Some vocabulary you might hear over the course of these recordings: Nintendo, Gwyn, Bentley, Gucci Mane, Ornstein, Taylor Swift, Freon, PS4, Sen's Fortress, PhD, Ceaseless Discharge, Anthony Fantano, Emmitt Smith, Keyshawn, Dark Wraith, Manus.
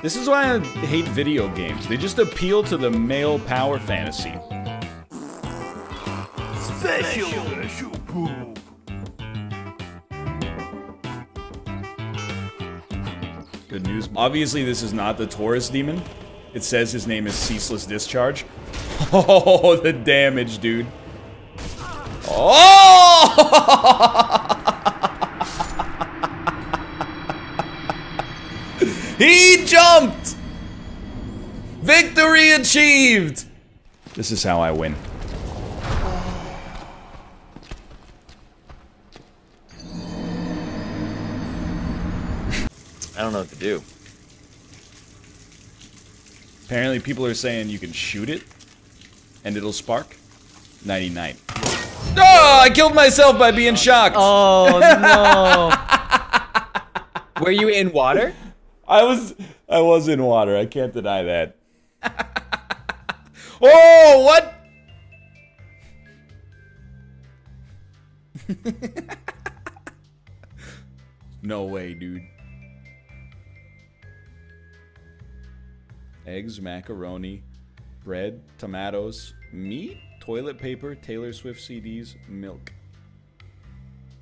This is why I hate video games. They just appeal to the male power fantasy. Special poop. Good news. Obviously, this is not the Taurus demon. It says his name is Ceaseless Discharge. Oh, the damage, dude. Oh! He jumped! Victory achieved! This is how I win. I don't know what to do. Apparently people are saying you can shoot it, and it'll spark. 99. Oh, I killed myself by being shocked! Oh, no! Were you in water? I was in water. I can't deny that. Oh, what? No way, dude. Eggs, macaroni, bread, tomatoes, meat, toilet paper, Taylor Swift CDs, milk.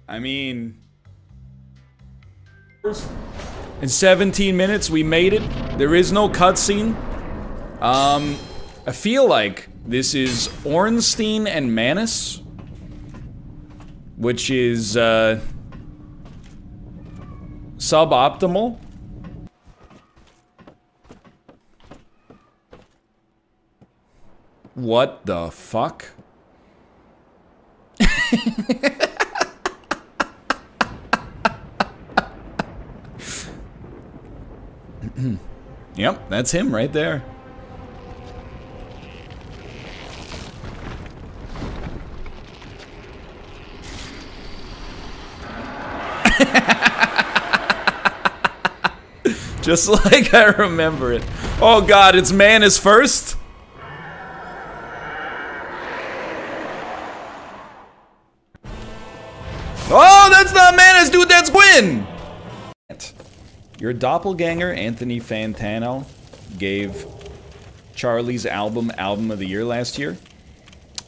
I mean... In 17 minutes, we made it. There is no cutscene. I feel like this is Ornstein and Manus, which is suboptimal. What the fuck? Yep, that's him right there. Just like I remember it. Oh god, it's Manus first? Oh, that's not Manus, dude, that's Gwyn! Your doppelganger, Anthony Fantano, gave Charlie's Album of the Year last year.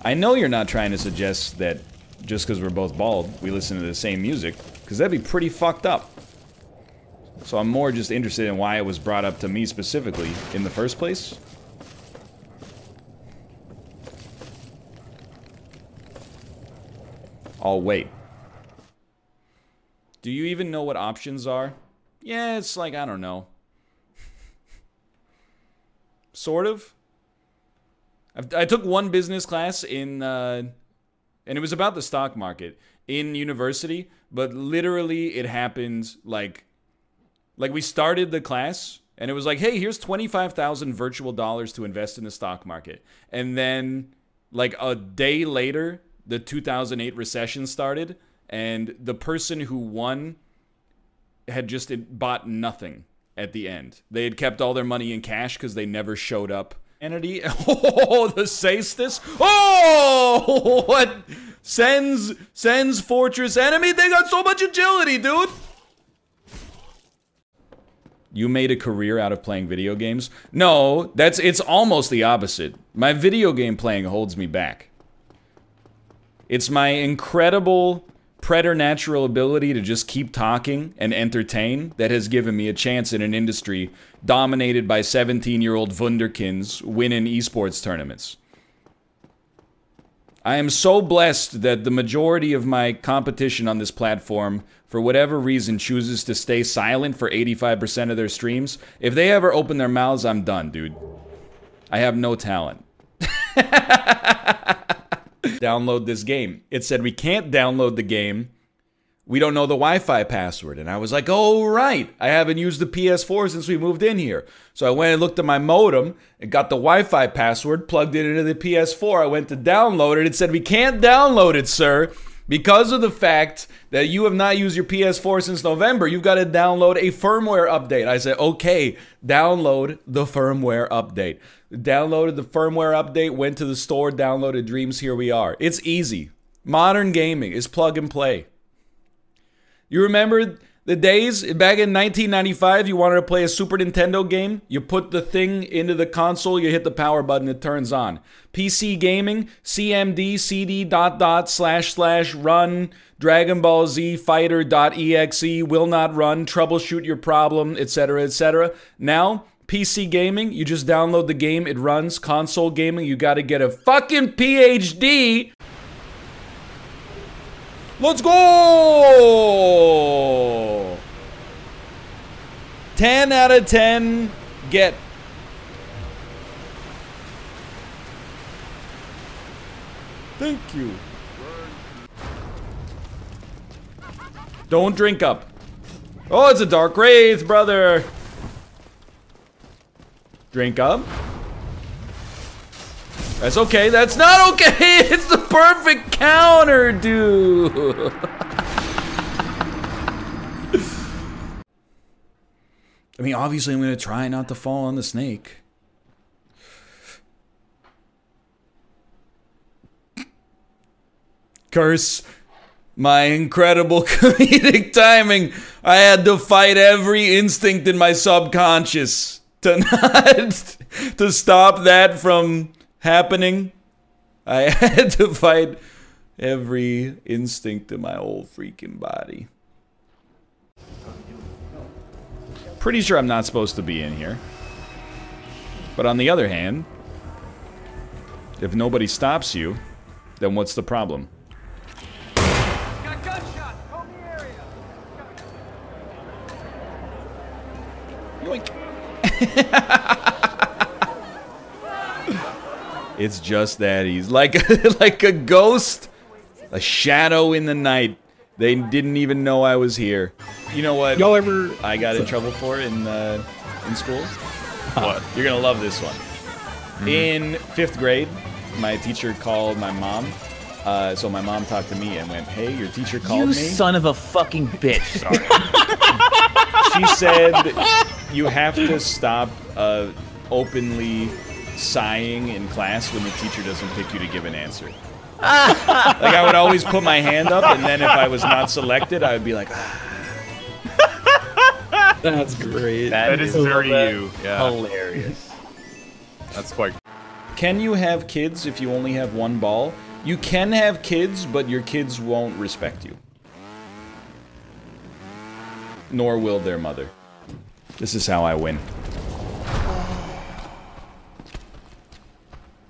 I know you're not trying to suggest that just because we're both bald, we listen to the same music, because that'd be pretty fucked up. So I'm more just interested in why it was brought up to me specifically in the first place. I'll wait. Do you even know what options are? Yeah, it's like, I don't know. Sort of. I took one business class in, and it was about the stock market in university, but literally it happened like we started the class and it was like, hey, here's 25,000 virtual dollars to invest in the stock market. And then like a day later, the 2008 recession started and the person who won had just bought nothing at the end. They had kept all their money in cash because they never showed up. Entity. Oh, the Ceaseless. Oh, what? Sen's Fortress enemy? They got so much agility, dude. You made a career out of playing video games? No, it's almost the opposite. My video game playing holds me back. It's my incredible preternatural ability to just keep talking and entertain that has given me a chance in an industry dominated by 17-year-old wunderkinds winning esports tournaments. I am so blessed that the majority of my competition on this platform, for whatever reason, chooses to stay silent for 85% of their streams. If they ever open their mouths, I'm done, dude. I have no talent. Download this game. It said we can't download the game. We don't know the Wi-Fi password. And I was like, oh right, I haven't used the PS4 since we moved in here. So I went and looked at my modem and got the Wi-Fi password, plugged it into the PS4. I went to download it. It said we can't download it, sir, because of the fact that you have not used your PS4 since November. You've got to download a firmware update. I said, okay, download the firmware update. Downloaded the firmware update, went to the store, downloaded Dreams, here we are. It's easy. Modern gaming is plug and play. You remember The days, back in 1995, you wanted to play a Super Nintendo game, you put the thing into the console, you hit the power button, it turns on. PC gaming, CMD, CD, // run, Dragon Ball Z, Fighter.exe, will not run, troubleshoot your problem, etc., etc. Now, PC gaming, you just download the game, it runs. Console gaming, you gotta get a fucking PhD. Let's go! 10 out of 10, get. Thank you. Don't drink up. Oh, it's a Dark Wraith, brother. Drink up. That's okay, that's not okay! It's the perfect counter, dude! I mean, obviously I'm gonna try not to fall on the snake. Curse my incredible comedic timing. I had to fight every instinct in my subconscious to not... to stop that from... happening. I had to fight every instinct in my whole freaking body. Pretty sure I'm not supposed to be in here. But on the other hand, if nobody stops you, then what's the problem? Got gunshot. Hold the area. Yoink. It's just that he's like a ghost, a shadow in the night. They didn't even know I was here. You know what? Y'all ever? I got in trouble for in school. What? You're gonna love this one. Mm-hmm. In 5th grade, my teacher called my mom. So my mom talked to me and went, "Hey, your teacher called me." You son of a fucking bitch. Sorry. She said, "You have to stop openly." Sighing in class when the teacher doesn't pick you to give an answer. Like I would always put my hand up, and then if I was not selected, I would be like, ah. That's great. That is very you. Yeah. Hilarious. That's quite. Can you have kids if you only have one ball? You can have kids, but your kids won't respect you. Nor will their mother. This is how I win.